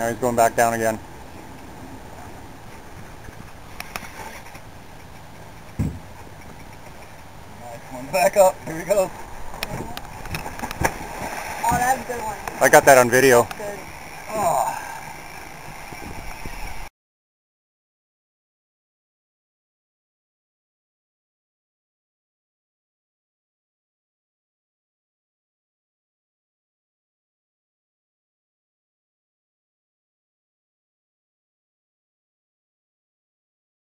Now he's going back down again. Back up, here he goes. Oh, that was a good one. I got that on video. Good. Oh.